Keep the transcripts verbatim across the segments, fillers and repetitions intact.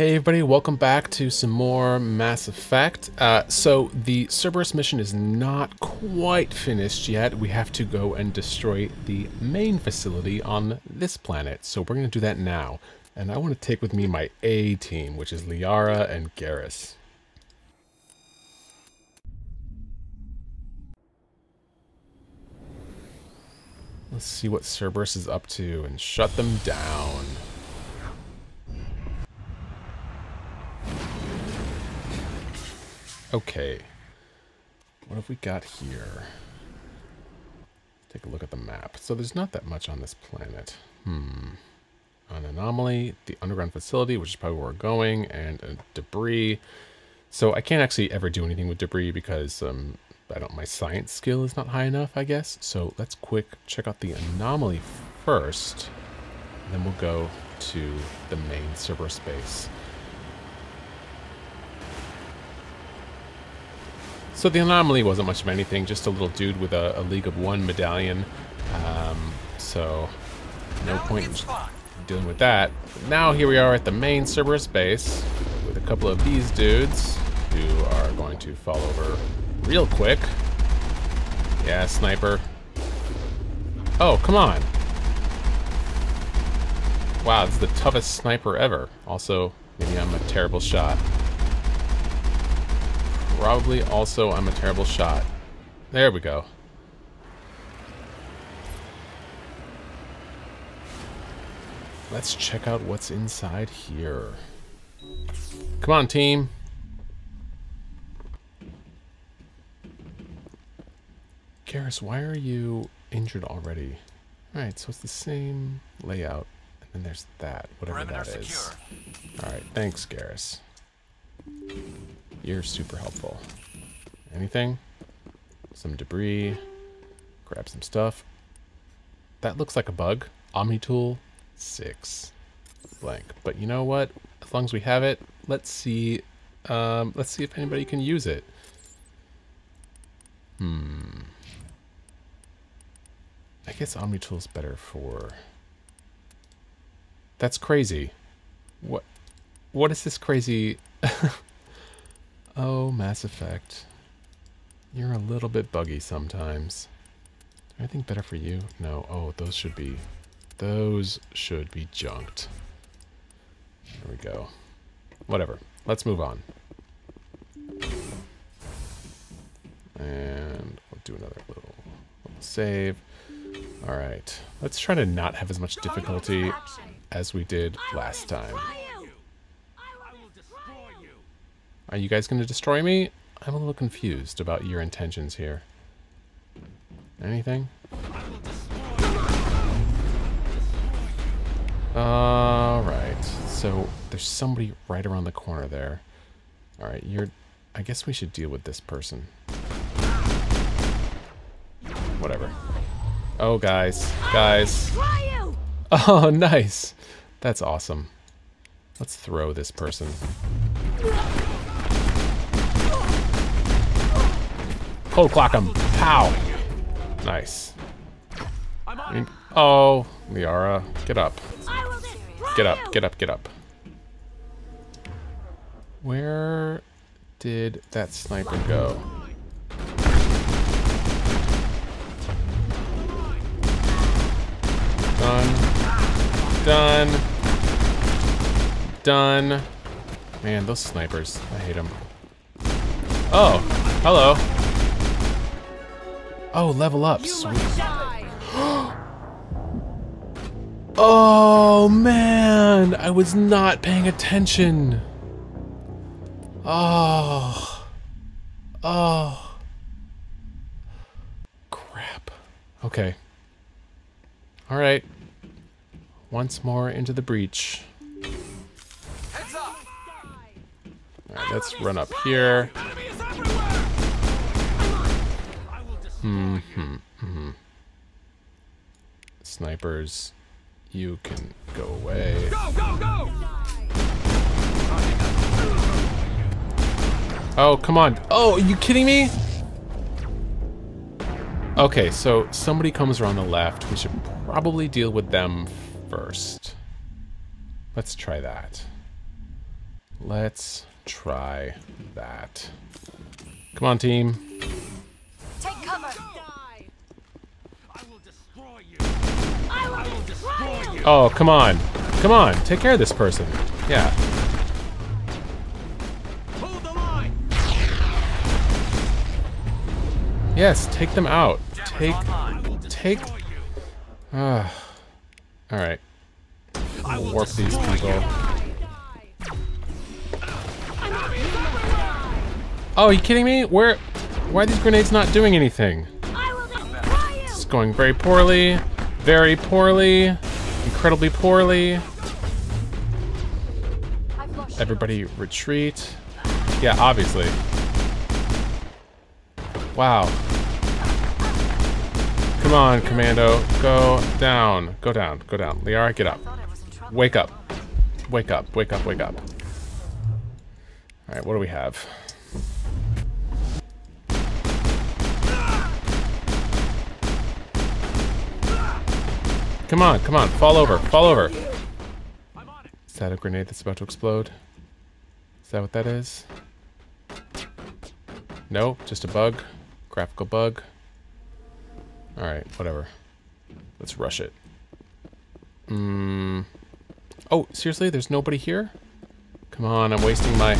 Hey everybody, welcome back to some more Mass Effect. Uh, so the Cerberus mission is not quite finished yet. We have to go and destroy the main facility on this planet. So we're going to do that now. And I want to take with me my A-team, which is Liara and Garrus. Let's see what Cerberus is up to and shut them down. Okay, what have we got here? Take a look at the map. So there's not that much on this planet. Hmm. An anomaly, the underground facility, which is probably where we're going, and uh, debris. So I can't actually ever do anything with debris because um, I don't. My science skill is not high enough, I guess. So let's quick check out the anomaly first, and then we'll go to the main Cerberus base. So the anomaly wasn't much of anything, just a little dude with a, a League of One medallion. Um, so no point in dealing with that. Now here we are at the main Cerberus base with a couple of these dudes who are going to fall over real quick. Yeah, sniper. Oh, come on. Wow, this is the toughest sniper ever. Also, maybe I'm a terrible shot. Probably also I'm a terrible shot. There we go. Let's check out what's inside here. Come on, team. Garrus, why are you injured already? All right, so it's the same layout. And then there's that, whatever that is. All right, thanks, Garrus. You're super helpful. Anything? Some debris. Grab some stuff. That looks like a bug. Omni tool six blank. But you know what? As long as we have it, let's see. Um, let's see if anybody can use it. Hmm. I guess Omni tool is better for. That's crazy. What? What is this crazy? Oh, Mass Effect. You're a little bit buggy sometimes. Anything better for you? No. Oh, those should be... Those should be junked. There we go. Whatever. Let's move on. And we'll do another little, little save. Alright. Let's try to not have as much difficulty as we did last time. Are you guys going to destroy me? I'm a little confused about your intentions here. Anything? Alright, so there's somebody right around the corner there. Alright, you're... I guess we should deal with this person. Whatever. Oh, guys. Guys. Oh, nice. That's awesome. Let's throw this person. Cold clock him. Pow. Nice. I mean, oh, Liara, get up. Get up, get up, get up. Where did that sniper go? Done. Done. Done. Man, those snipers. I hate them. Oh, hello. Oh, level up. Sweet. Oh, man. I was not paying attention. Oh. Oh. Crap. Okay. All right. Once more into the breach. Heads up. All right, let's run up here. Mm-hmm, mm-hmm. Snipers, you can go away. Go, go, go! Oh, come on. Oh, are you kidding me? Okay, so somebody comes around the left. We should probably deal with them first. Let's try that. Let's try that. Come on, team. Take cover. I will destroy you. I will destroy you. Oh, come on. Come on. Take care of this person. Yeah. Hold the line. Yes, take them out. Take take uh, all right. We'll warp these people. Oh, are you kidding me? Where? Why are these grenades not doing anything? It's going very poorly. Very poorly. Incredibly poorly. Everybody retreat. Yeah, obviously. Wow. Come on, Commando. Go down. Go down. Go down. Liara, get up. Wake up. Wake up. Wake up. Wake up. Alright, what do we have? Come on, come on, fall over, fall over. Is that a grenade that's about to explode? Is that what that is? No, just a bug. Graphical bug. Alright, whatever. Let's rush it. Mm. Oh, seriously? There's nobody here? Come on, I'm wasting my...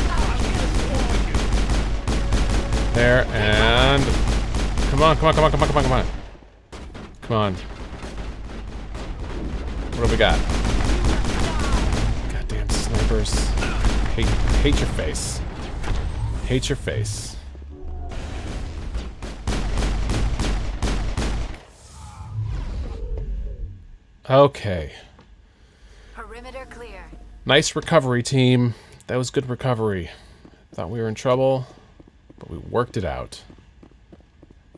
There, and... Come on, come on, come on, come on, come on, come on. Come on. What do we got? Goddamn snipers. Hate, hate your face. Hate your face. Okay. Perimeter clear. Nice recovery, team. That was good recovery. Thought we were in trouble, but we worked it out.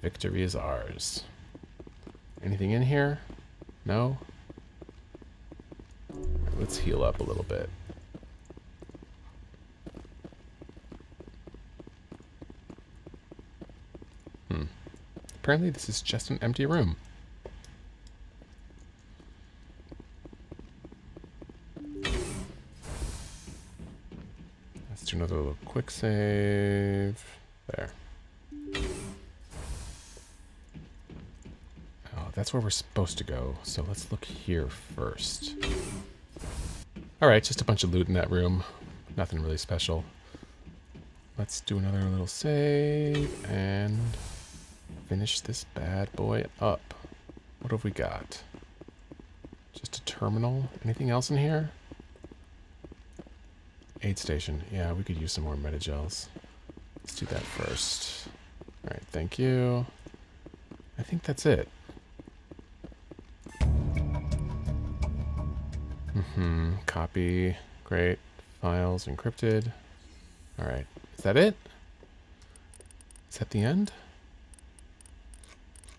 Victory is ours. Anything in here? No? Let's heal up a little bit. Hmm. Apparently this is just an empty room. Let's do another little quick save. There. Oh, that's where we're supposed to go. So let's look here first. Alright, just a bunch of loot in that room. Nothing really special. Let's do another little save and finish this bad boy up. What have we got? Just a terminal. Anything else in here? Aid station. Yeah, we could use some more metagels. Let's do that first. Alright, thank you. I think that's it. Hmm, copy, great, files encrypted. All right, is that it? Is that the end?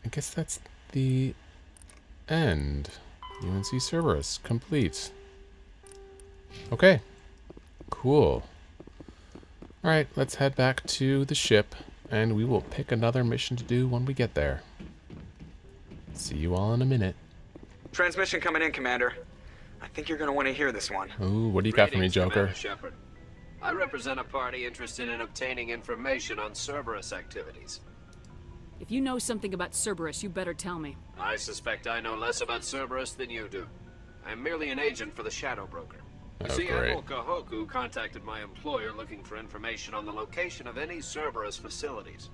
I guess that's the end. U N C Cerberus, complete. Okay, cool. All right, let's head back to the ship and we will pick another mission to do when we get there. See you all in a minute. Transmission coming in, Commander. I think you're going to want to hear this one. Ooh, what do you got for me, Joker? Shepard. I represent a party interested in obtaining information on Cerberus activities. If you know something about Cerberus, you better tell me. I suspect I know less about Cerberus than you do. I'm merely an agent for the Shadow Broker. You oh, see, Admiral Kahoku contacted my employer looking for information on the location of any Cerberus facilities.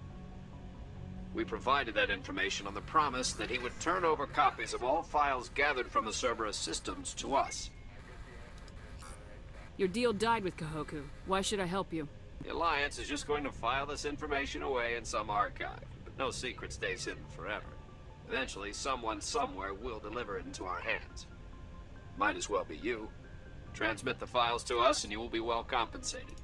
We provided that information on the promise that he would turn over copies of all files gathered from the Cerberus systems to us. Your deal died with Kahoku. Why should I help you? The Alliance is just going to file this information away in some archive, but no secret stays hidden forever. Eventually, someone somewhere will deliver it into our hands. Might as well be you. Transmit the files to us and you will be well compensated.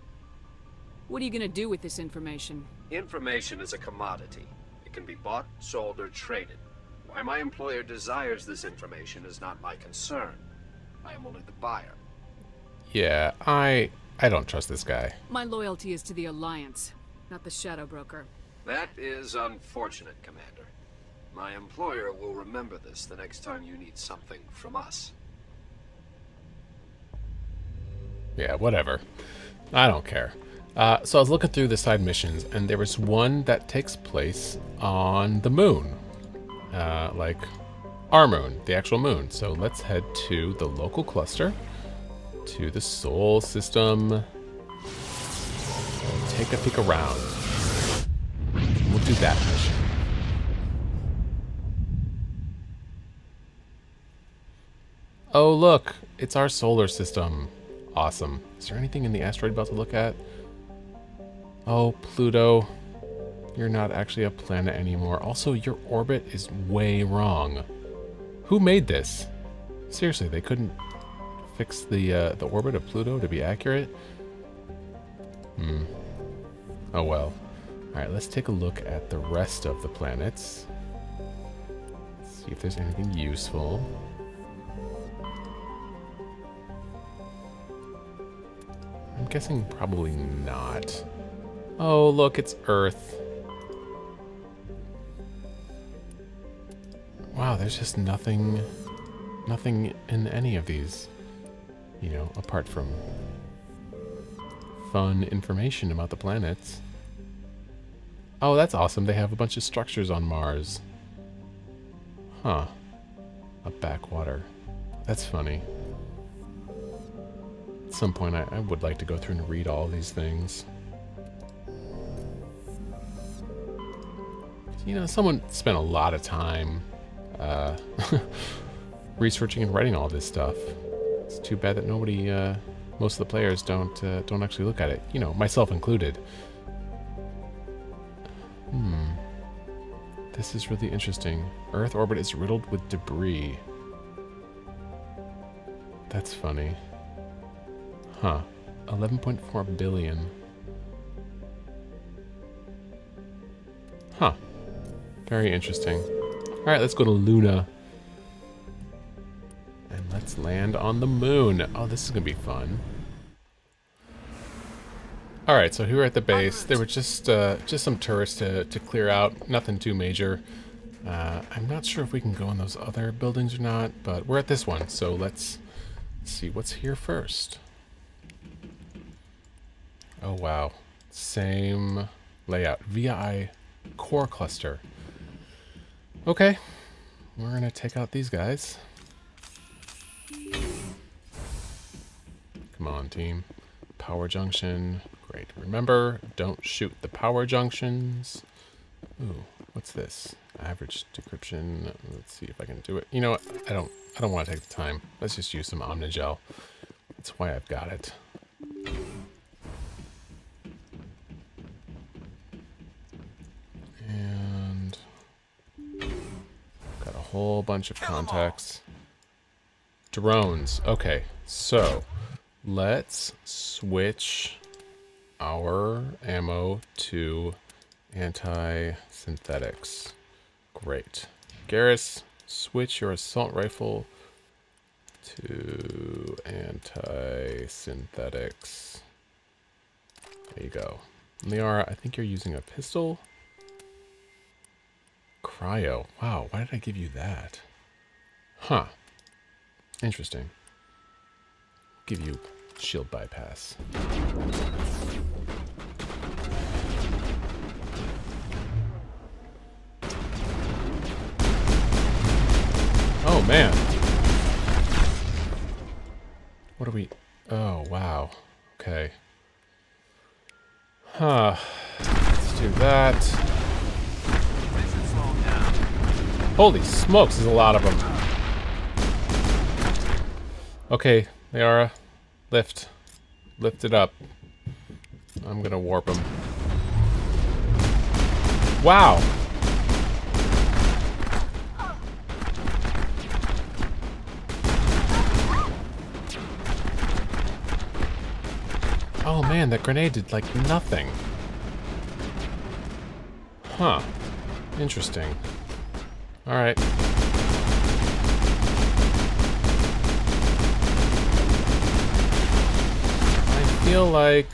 What are you going to do with this information? Information is a commodity. Can be bought, sold, or traded. Why my employer desires this information is not my concern. I am only the buyer. Yeah, I I don't trust this guy. My loyalty is to the Alliance, not the Shadow Broker. That is unfortunate, Commander. My employer will remember this the next time you need something from us. Yeah, whatever. I don't care. Uh, so I was looking through the side missions, and there was one that takes place on the moon. Uh, like our moon, the actual moon. So let's head to the local cluster, to the Sol system. We'll take a peek around. We'll do that mission. Oh look, it's our solar system. Awesome. Is there anything in the asteroid belt to look at? Oh, Pluto, you're not actually a planet anymore. Also, your orbit is way wrong. Who made this? Seriously, they couldn't fix the uh, the orbit of Pluto to be accurate? Hmm. Oh well. All right, let's take a look at the rest of the planets. Let's see if there's anything useful. I'm guessing probably not. Oh, look, it's Earth. Wow, there's just nothing, nothing in any of these, you know, apart from fun information about the planets. Oh, that's awesome. They have a bunch of structures on Mars. Huh. A backwater. That's funny. At some point, I, I would like to go through and read all these things. You know, someone spent a lot of time uh, researching and writing all this stuff. It's too bad that nobody, uh, most of the players don't uh, don't actually look at it. You know, myself included. Hmm. This is really interesting. Earth orbit is riddled with debris. That's funny. Huh. eleven point four billion. Huh. Very interesting. All right, let's go to Luna. And let's land on the moon. Oh, this is gonna be fun. All right, so here at the base, there were just uh, just some tourists to, to clear out, nothing too major. Uh, I'm not sure if we can go in those other buildings or not, but we're at this one, so let's see what's here first. Oh, wow. Same layout. V I core cluster. Okay, we're gonna take out these guys. Come on, team. Power junction. Great. Remember, don't shoot the power junctions. Ooh, what's this? Average decryption. Let's see if I can do it. You know what? I don't I don't want to take the time. Let's just use some Omnigel. That's why I've got it. Whole bunch of contacts. Drones. Okay, so let's switch our ammo to anti-synthetics. Great. Garrus, switch your assault rifle to anti-synthetics. There you go. Liara, I think you're using a pistol. Cryo. Wow, why did I give you that? Huh. Interesting. Give you shield bypass. Oh, man. What are we... Oh, wow. Okay. Huh. Let's do that. Holy smokes, there's a lot of them. Okay, Liara, lift. Lift it up. I'm gonna warp them. Wow! Oh man, that grenade did like nothing. Huh. Interesting. All right. I feel like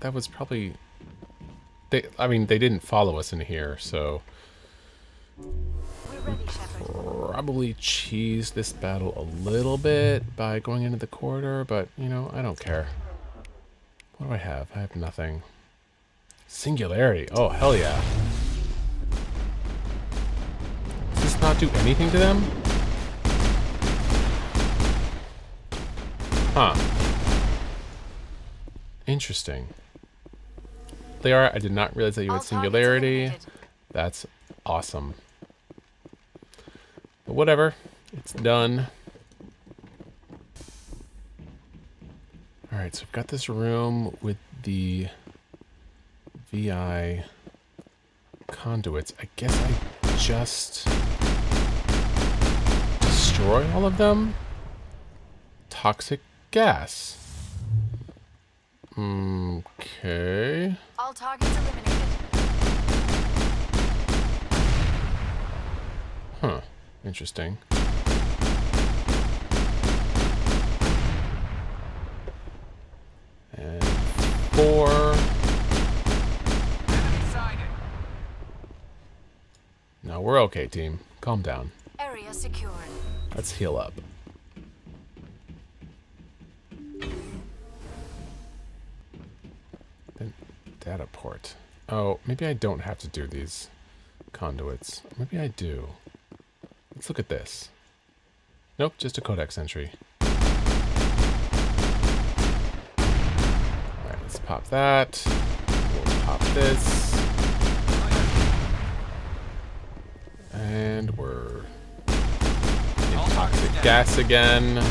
that was probably... They, I mean, they didn't follow us in here, so... probably cheese this battle a little bit by going into the corridor, but, you know, I don't care. What do I have? I have nothing. Singularity. Oh, hell yeah. Does this not do anything to them? Huh. Interesting. Liara, I did not realize that you had Singularity. That's awesome. But whatever. It's done. Alright, so we've got this room with the V I conduits. I guess I just destroy all of them? Toxic gas. Okay. All targets eliminated. Huh. Interesting. And four. No, we're okay, team. Calm down. Area secured. Let's heal up. Data port. Oh, maybe I don't have to do these conduits. Maybe I do. Let's look at this. Nope, just a codex entry. Alright, let's pop that. We'll pop this. And we're in toxic gas again.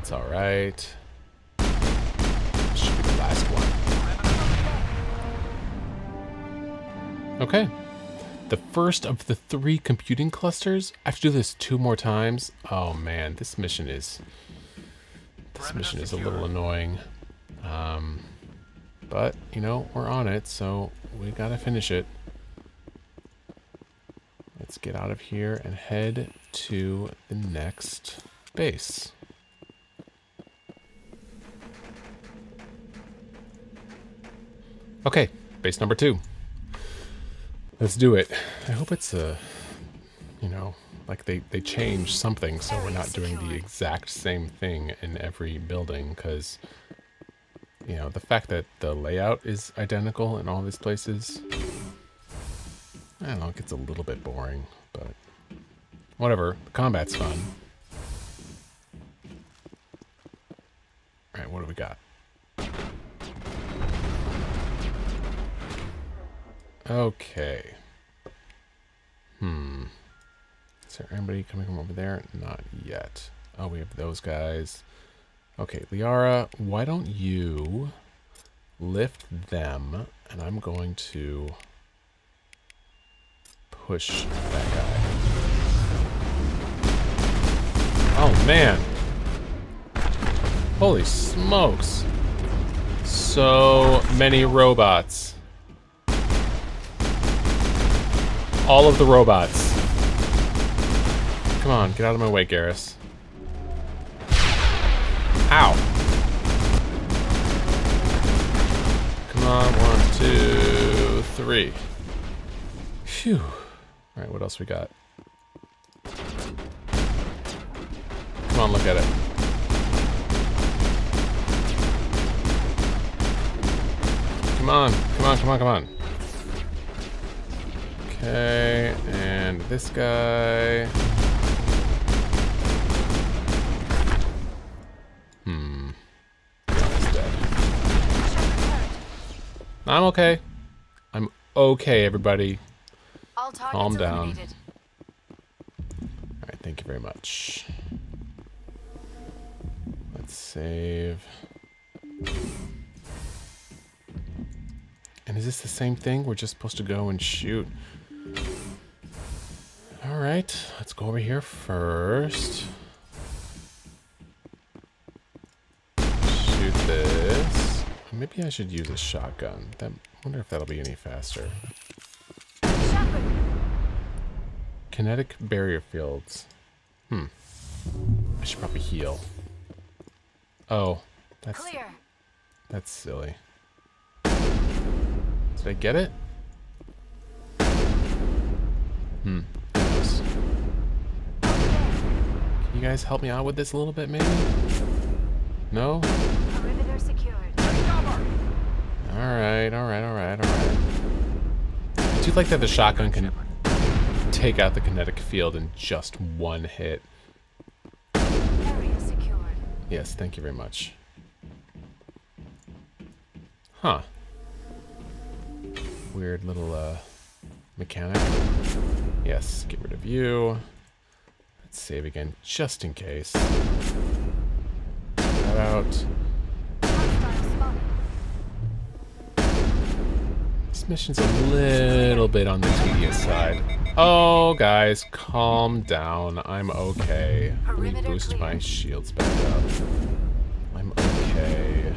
It's alright. Should be the last one. Okay, the first of the three computing clusters. I have to do this two more times. Oh man, this mission is this mission is a little annoying, um, but you know we're on it, so we gotta finish it. Let's get out of here and head to the next base. Okay, base number two. Let's do it. I hope it's a, you know, like they, they change something so we're not doing the exact same thing in every building, because, you know, the fact that the layout is identical in all these places, I don't know, it gets a little bit boring, but whatever. The combat's fun. Alright, what do we got? Okay. Hmm. Is there anybody coming from over there? Not yet. Oh, we have those guys. Okay, Liara, why don't you lift them, and I'm going to push that guy. Oh, man. Holy smokes. So many robots. All of the robots. Come on, get out of my way, Garrus. Ow. Come on, one, two, three. Phew. All right, what else we got? Come on, look at it. Come on, come on, come on, come on. Okay, and this guy. Hmm. He's dead. I'm okay. I'm okay, everybody. Calm down. Eliminated. All right, thank you very much. Let's save. And is this the same thing? We're just supposed to go and shoot. All right, let's go over here first. Shoot this. Maybe I should use a shotgun. That, I wonder if that'll be any faster. Kinetic barrier fields. Hmm. I should probably heal. Oh, that's clear. That's silly. Did I get it? Hmm. You guys help me out with this a little bit, maybe? No? Perimeter secured. Alright, alright, alright, alright. I do like that the shotgun can take out the kinetic field in just one hit. Area secured. Yes, thank you very much. Huh. Weird little uh, mechanic. Yes, get rid of you. Let's save again, just in case. That out. This mission's a little bit on the tedious side. Oh, guys, calm down. I'm okay. Let me boost my shields back up. I'm okay.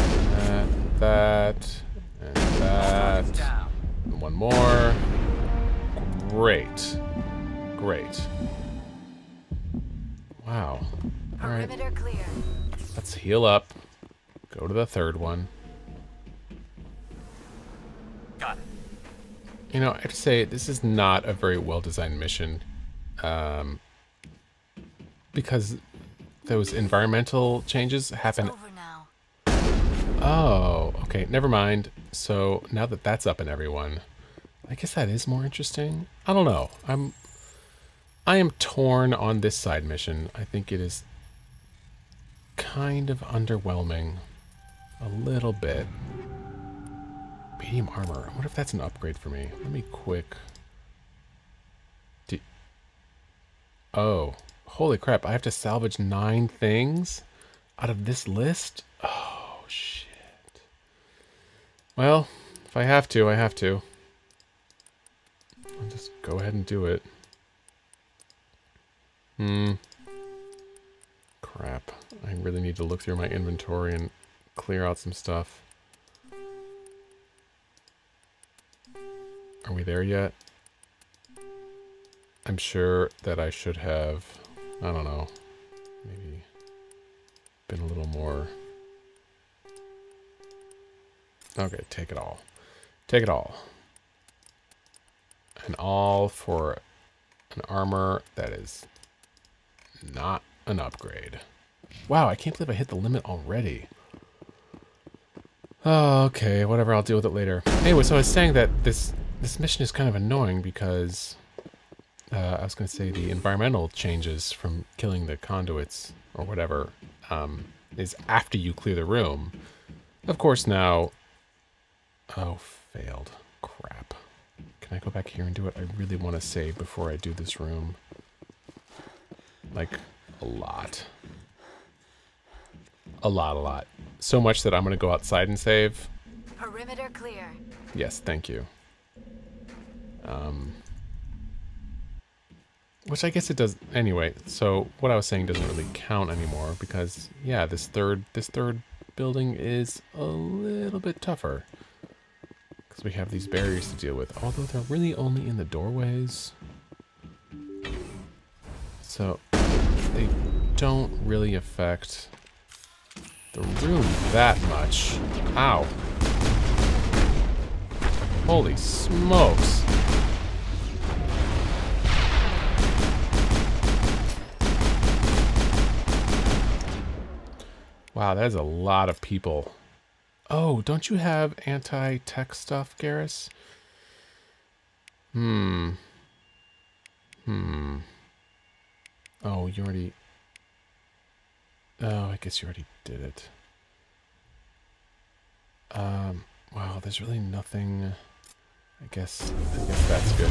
That, that, and that. One more. Great. Great. Wow. Alright. Let's heal up. Go to the third one. Got it. You know, I have to say, this is not a very well-designed mission. Um, because those environmental changes happen... It's over now. Oh, okay. Never mind. So, now that that's up in everyone... I guess that is more interesting. I don't know. I'm I am torn on this side mission. I think it is kind of underwhelming. A little bit. Medium armor. I wonder if that's an upgrade for me. Let me quick... Do... Oh. Holy crap. I have to salvage nine things out of this list? Oh, shit. Well, if I have to, I have to. I'll just go ahead and do it. Hmm. Crap. I really need to look through my inventory and clear out some stuff. Are we there yet? I'm sure that I should have, I don't know, maybe been a little more... Okay, take it all. Take it all. And all for an armor that is not an upgrade. Wow, I can't believe I hit the limit already. Oh, okay, whatever, I'll deal with it later. Anyway, so I was saying that this this mission is kind of annoying because uh, I was going to say the environmental changes from killing the conduits or whatever um, is after you clear the room. Of course now... Oh, failed. Crap. Can I go back here and do it? I really want to save before I do this room. Like, a lot. A lot, a lot. So much that I'm going to go outside and save. Perimeter clear. Yes, thank you. Um, which I guess it does... Anyway, so what I was saying doesn't really count anymore because, yeah, this third, this third building is a little bit tougher. Because we have these barriers to deal with. Although they're really only in the doorways. So they don't really affect the room that much. Ow. Holy smokes. Wow, that is a lot of people. Oh, don't you have anti-tech stuff, Garrus? Hmm. Hmm. Oh, you already... Oh, I guess you already did it. Um, wow, there's really nothing... I guess, I guess that's good.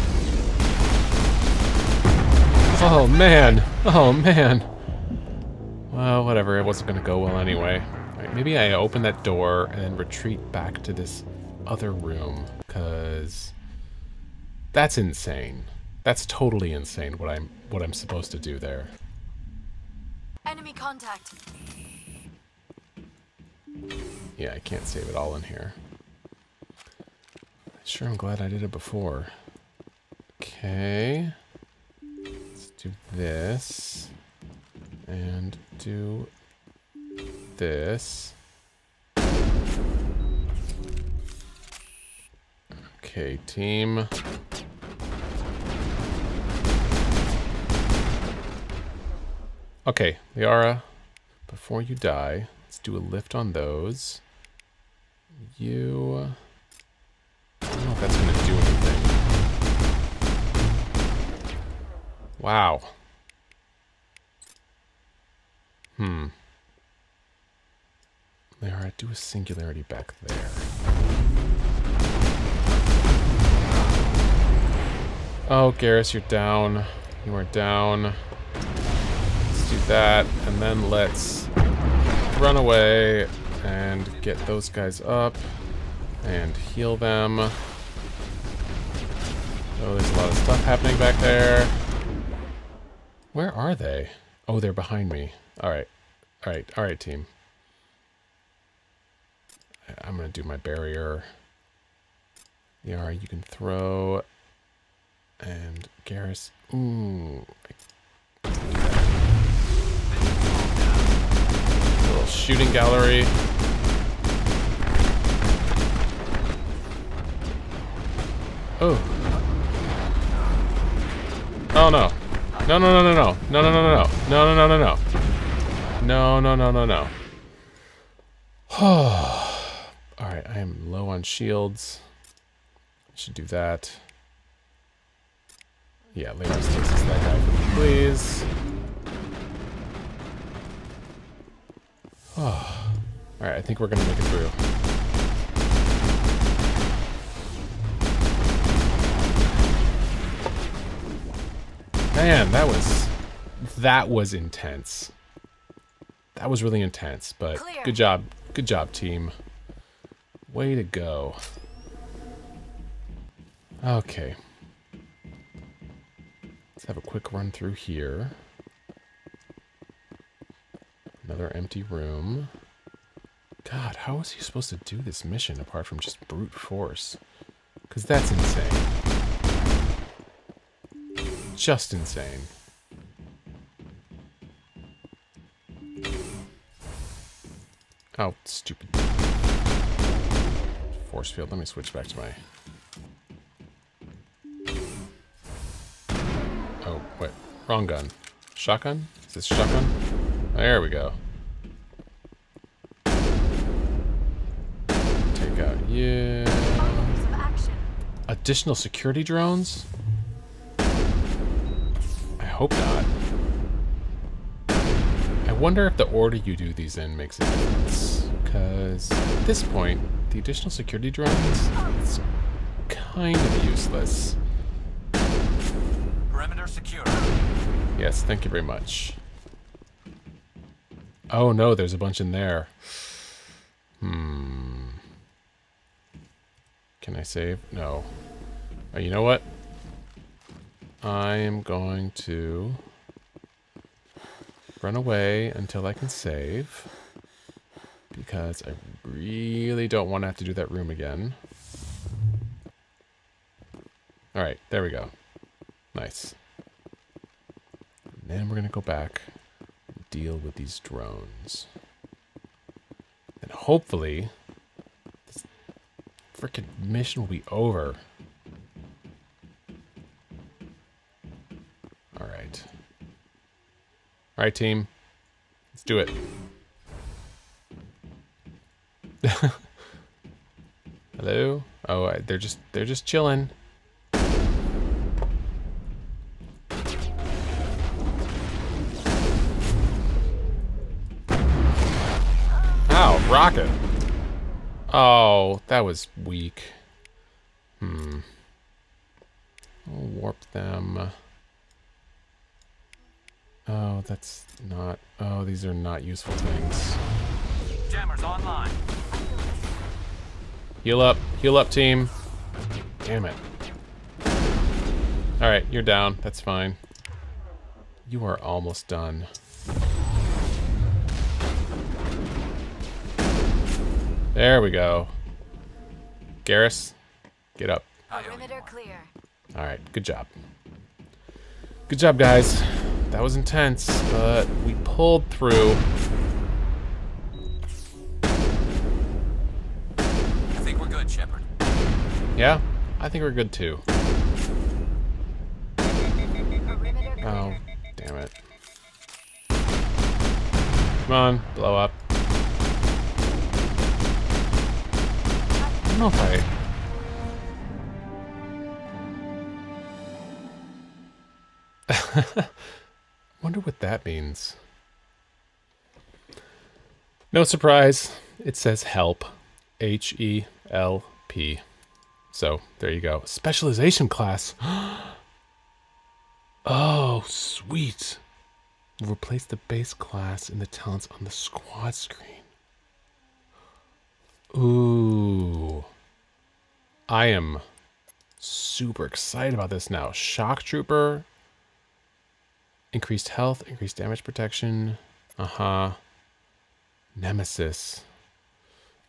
Oh, man! Oh, man! Well, whatever, it wasn't gonna go well anyway. Maybe I open that door and then retreat back to this other room, because that's insane. That's totally insane what I'm what I'm supposed to do there. Enemy contact. Yeah, I can't save it all in here. Sure, I'm glad I did it before. Okay. Let's do this. And do... this. Okay, team. Okay, Liara, before you die, let's do a lift on those. You... I don't know if that's going to do anything. Wow. Hmm. Liara, do a singularity back there. Oh, Garrus, you're down. You are down. Let's do that, and then let's run away and get those guys up and heal them. Oh, there's a lot of stuff happening back there. Where are they? Oh, they're behind me. All right. All right. All right, team. I'm going to do my barrier. Yara, you can throw. And Garrus. Ooh. Little shooting gallery. Oh. Oh, no. No, no, no, no, no. No, no, no, no, no. No, no, no, no, no. No, no, no, no, no. Alright, I am low on shields. I should do that. Yeah, Liara stasis that guy for me, please. Alright, I think we're gonna make it through. Man, that was that was intense. That was really intense, but Clear. Good job. Good job, team. Way to go. Okay. Let's have a quick run through here. Another empty room. God, how was he supposed to do this mission apart from just brute force? Because that's insane. Just insane. Oh, stupid. Force field. Let me switch back to my... Oh, wait. Wrong gun. Shotgun? Is this shotgun? There we go. Take out you. Additional security drones? Hope not. I wonder if the order you do these in makes a difference. Because at this point, the additional security drones, it's kind of useless. Perimeter secure. Yes, thank you very much. Oh no, there's a bunch in there. Hmm. Can I save? No. Oh, you know what? I am going to run away until I can save, because I really don't want to have to do that room again. All right, there we go. Nice. And then we're going to go back and deal with these drones. And hopefully, this frickin' mission will be over. All right, team. Let's do it. Hello? Oh, I, they're just they're just chilling. Ow, rocket. Oh, that was weak. Hmm. I'll warp them. Oh, that's not... Oh, these are not useful things. Jammers online. Heal up. Heal up, team. Damn it. Alright, you're down. That's fine. You are almost done. There we go. Garrus, get up. Perimeter clear. Alright, good job. Good job, guys. That was intense, but we pulled through. I think we're good, Shepard. Yeah, I think we're good too. Oh, damn it. Come on, blow up. I don't know if I... wonder what that means. No surprise, it says help. H E L P. So, there you go. Specialization class. Oh, sweet. We'll replace the base class and the talents on the squad screen. Ooh. I am super excited about this now. Shock Trooper. Increased health, increased damage protection. Uh-huh. Nemesis.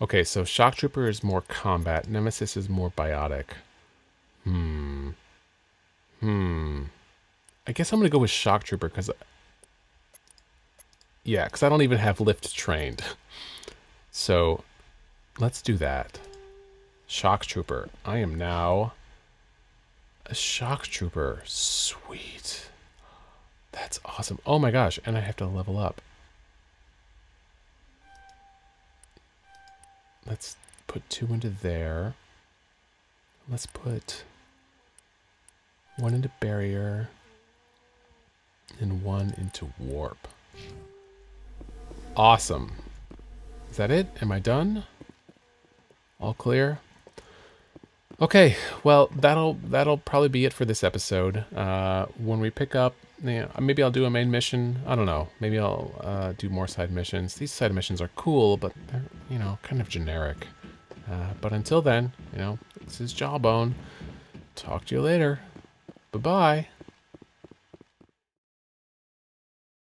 Okay, so Shock Trooper is more combat. Nemesis is more biotic. Hmm. Hmm. I guess I'm going to go with Shock Trooper because... Yeah, because I don't even have lift trained. So, let's do that. Shock Trooper. I am now a Shock Trooper. Sweet. That's awesome. Oh my gosh, and I have to level up. Let's put two into there. Let's put one into barrier and one into warp. Awesome. Is that it? Am I done? All clear? Okay, well, that'll that'll probably be it for this episode. Uh, when we pick up, yeah, maybe I'll do a main mission. I don't know. Maybe I'll uh, do more side missions. These side missions are cool, but they're, you know, kind of generic. Uh, but until then, you know, this is Jawbone. Talk to you later. Bye-bye.